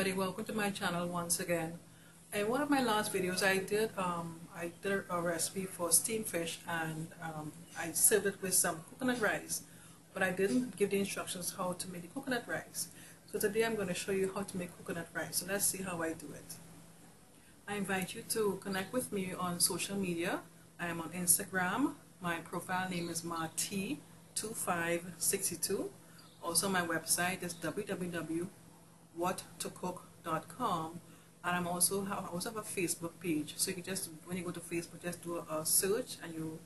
everybody, welcome to my channel once again. In one of my last videos I did a recipe for steamed fish, and I served it with some coconut rice, but I didn't give the instructions how to make the coconut rice. So today I'm going to show you how to make coconut rice, so let's see how I do it. I invite you to connect with me on social media. I am on Instagram. My profile name is Marti2562. Also my website is www.WhaToCook.com, and I'm also have a Facebook page. So you can just, when you go to Facebook, just do a search, and you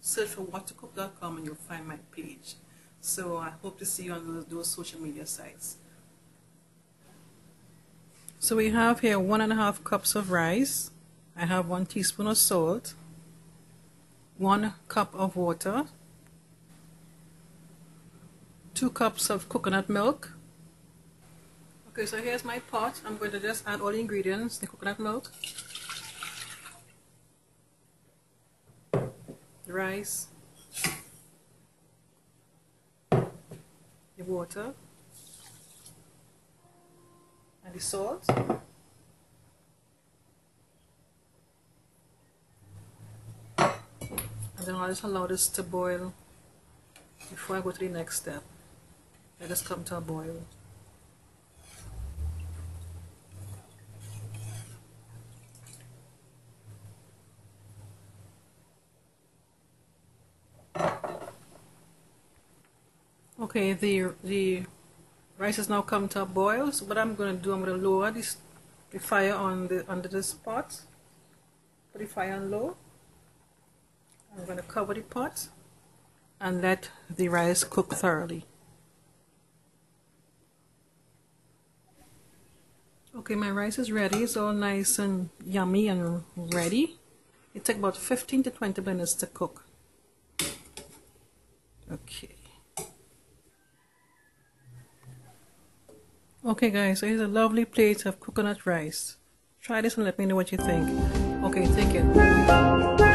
search for WhaToCook.com and you'll find my page. So I hope to see you on those social media sites. So we have here 1.5 cups of rice. I have 1 teaspoon of salt, 1 cup of water, 2 cups of coconut milk. Okay, so here's my pot. I'm going to just add all the ingredients, the coconut milk, the rice, the water, and the salt. And then I'll just allow this to boil before I go to the next step. Let us come to a boil. Okay, the rice has now come to a boil. So what I'm going to do, I'm going to lower the fire on this pot. Put the fire on low. I'm going to cover the pot and let the rice cook thoroughly. Okay, my rice is ready. It's all nice and yummy and ready. It takes about 15 to 20 minutes to cook. Okay. Okay guys, so here's a lovely plate of coconut rice. Try this and let me know what you think. Okay, take it.